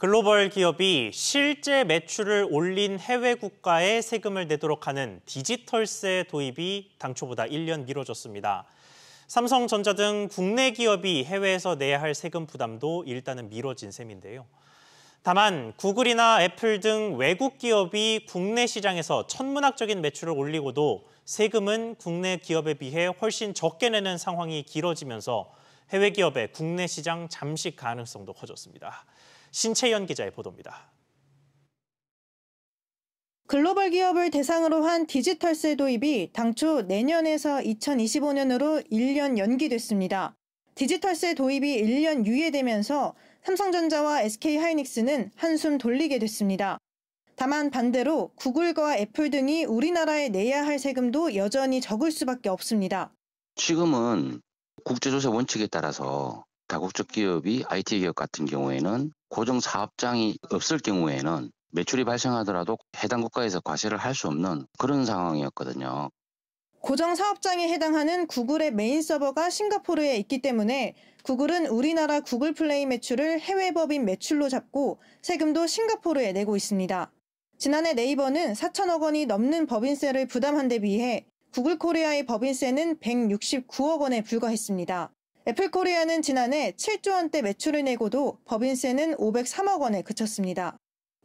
글로벌 기업이 실제 매출을 올린 해외 국가에 세금을 내도록 하는 디지털세 도입이 당초보다 1년 미뤄졌습니다. 삼성전자 등 국내 기업이 해외에서 내야 할 세금 부담도 일단은 미뤄진 셈인데요. 다만 구글이나 애플 등 외국 기업이 국내 시장에서 천문학적인 매출을 올리고도 세금은 국내 기업에 비해 훨씬 적게 내는 상황이 길어지면서 해외 기업의 국내 시장 잠식 가능성도 커졌습니다. 신채연 기자의 보도입니다. 글로벌 기업을 대상으로 한 디지털세 도입이 당초 내년에서 2025년으로 1년 연기됐습니다. 디지털세 도입이 1년 유예되면서 삼성전자와 SK하이닉스는 한숨 돌리게 됐습니다. 다만 반대로 구글과 애플 등이 우리나라에 내야 할 세금도 여전히 적을 수밖에 없습니다. 지금은 국제조세 원칙에 따라서 다국적 기업이 IT 기업 같은 경우에는 고정 사업장이 없을 경우에는 매출이 발생하더라도 해당 국가에서 과세를 할 수 없는 그런 상황이었거든요. 고정 사업장에 해당하는 구글의 메인 서버가 싱가포르에 있기 때문에 구글은 우리나라 구글 플레이 매출을 해외 법인 매출로 잡고 세금도 싱가포르에 내고 있습니다. 지난해 네이버는 4천억 원이 넘는 법인세를 부담한 데 비해 구글 코리아의 법인세는 169억 원에 불과했습니다. 애플 코리아는 지난해 7조 원대 매출을 내고도 법인세는 503억 원에 그쳤습니다.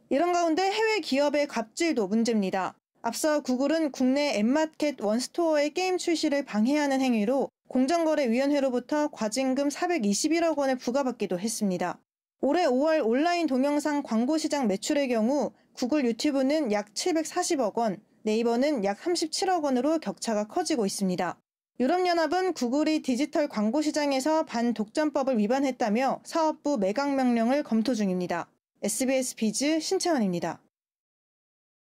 이런 가운데 해외 기업의 갑질도 문제입니다. 앞서 구글은 국내 앱마켓 원스토어의 게임 출시를 방해하는 행위로 공정거래위원회로부터 과징금 421억 원을 부과받기도 했습니다. 올해 5월 온라인 동영상 광고 시장 매출의 경우 구글 유튜브는 약 740억 원, 네이버는 약 37억 원으로 격차가 커지고 있습니다. 유럽연합은 구글이 디지털 광고 시장에서 반독점법을 위반했다며 사업부 매각 명령을 검토 중입니다. SBS Biz 신채연입니다.